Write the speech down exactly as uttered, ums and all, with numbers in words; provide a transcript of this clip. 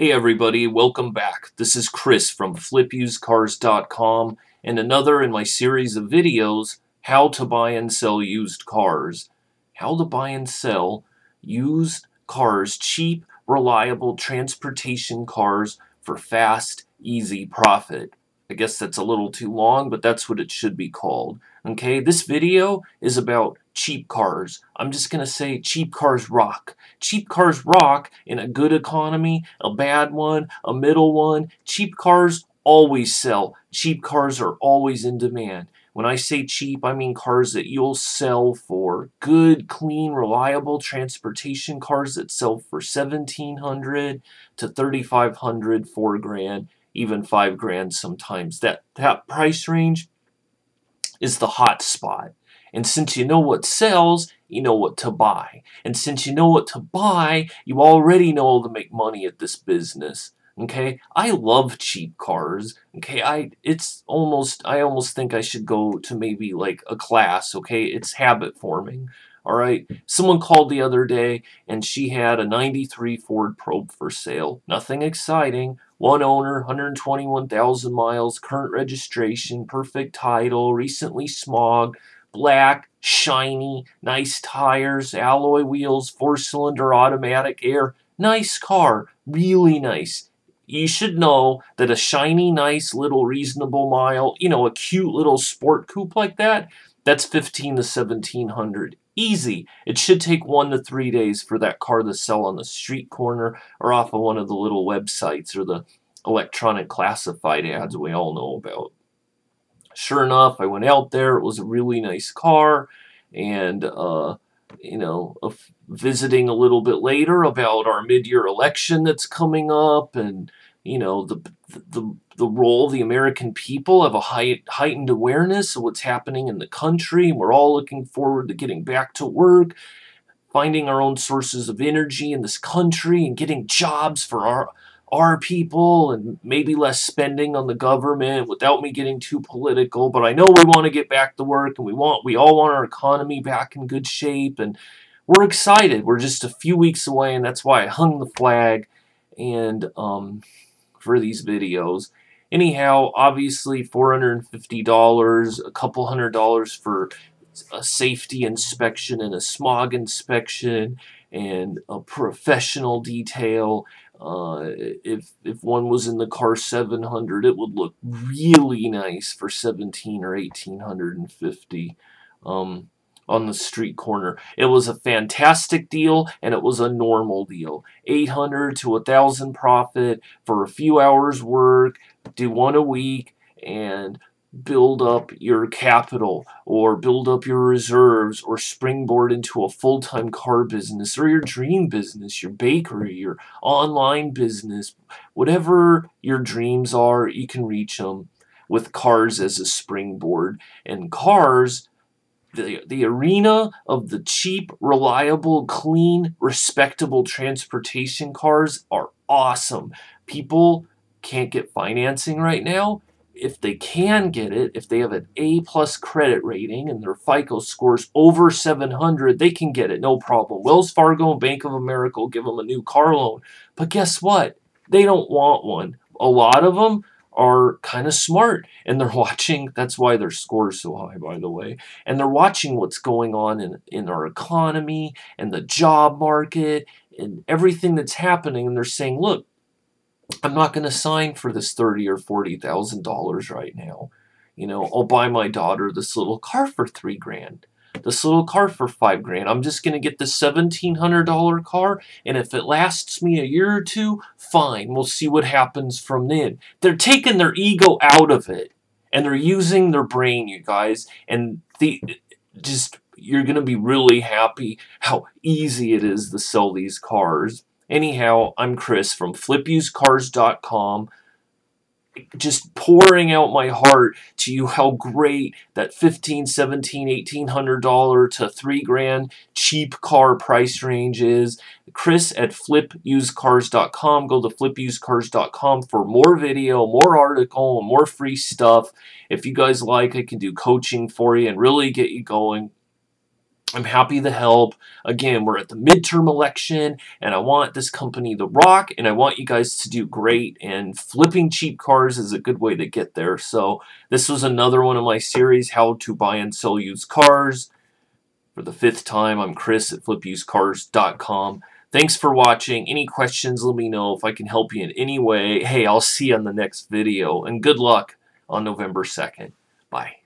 Hey everybody, welcome back. This is Chris from flip used cars dot com and another in my series of videos, how to buy and sell used cars. How to buy and sell used cars, cheap, reliable transportation cars for fast, easy profit. I guess that's a little too long, but that's what it should be called. Okay, this video is about cheap cars. I'm just going to say cheap cars rock. Cheap cars rock in a good economy, a bad one, a middle one. Cheap cars always sell. Cheap cars are always in demand. When I say cheap, I mean cars that you'll sell for. Good, clean, reliable transportation cars that sell for seventeen hundred dollars to thirty-five hundred dollars, four grand, even five grand sometimes. That, that price range is the hot spot. And since you know what sells, you know what to buy. And since you know what to buy, you already know how to make money at this business. Okay? I love cheap cars. Okay? I it's almost I almost think I should go to maybe like a class, okay? It's habit forming. All right? Someone called the other day and she had a ninety-three Ford Probe for sale. Nothing exciting. One owner, one hundred twenty-one thousand miles, current registration, perfect title, recently smogged, black, shiny, nice tires, alloy wheels, four-cylinder automatic air. Nice car, really nice. You should know that a shiny, nice, little reasonable mile, you know, a cute little sport coupe like that, that's fifteen to seventeen hundred. Easy. It should take one to three days for that car to sell on the street corner or off of one of the little websites or the electronic classified ads we all know about. Sure enough, I went out there. It was a really nice car, and uh, you know, uh, visiting a little bit later about our mid-year election that's coming up, and you know, the the the role of the American people have a high, heightened awareness of what's happening in the country. We're all looking forward to getting back to work, finding our own sources of energy in this country, and getting jobs for our our people, and maybe less spending on the government. Without me getting too political, but I know we want to get back to work, and we want we all want our economy back in good shape, and we're excited. We're just a few weeks away, and that's why I hung the flag and um, for these videos. Anyhow, obviously four hundred fifty dollars, a couple hundred dollars for a safety inspection and a smog inspection and a professional detail. Uh, if if one was in the car seven hundred, it would look really nice for seventeen or eighteen hundred fifty um, on the street corner. It was a fantastic deal, and it was a normal deal. eight hundred to one thousand profit for a few hours work. Do one a week and build up your capital, or build up your reserves, or springboard into a full-time car business, or your dream business, your bakery, your online business. Whatever your dreams are, you can reach them with cars as a springboard. And cars, the, the arena of the cheap, reliable, clean, respectable transportation cars are awesome. People can't get financing right now. If they can get it, if they have an A plus credit rating and their FICO scores over seven hundred, they can get it, no problem. Wells Fargo and Bank of America will give them a new car loan. But guess what? They don't want one. A lot of them are kind of smart, and they're watching. That's why their score is so high, by the way. And they're watching what's going on in, in our economy and the job market and everything that's happening, and they're saying, look, I'm not going to sign for this thirty or forty thousand dollars right now. You know, I'll buy my daughter this little car for three grand, this little car for five grand. I'm just going to get this seventeen hundred dollar car, and if it lasts me a year or two, fine. We'll see what happens from then. They're taking their ego out of it, and they're using their brain, you guys. And the just you're going to be really happy how easy it is to sell these cars. Anyhow, I'm Chris from flip used cars dot com, just pouring out my heart to you how great that fifteen, seventeen, eighteen hundred dollar to three grand cheap car price range is. Chris at flip used cars dot com. Go to flip used cars dot com for more video, more article, and more free stuff. If you guys like, I can do coaching for you and really get you going. I'm happy to help. Again, we're at the midterm election, and I want this company to rock, and I want you guys to do great, and flipping cheap cars is a good way to get there. So this was another one of my series, How to Buy and Sell Used Cars. For the fifth time, I'm Chris at flip used cars dot com. Thanks for watching. Any questions, let me know if I can help you in any way. Hey, I'll see you on the next video, and good luck on November second. Bye.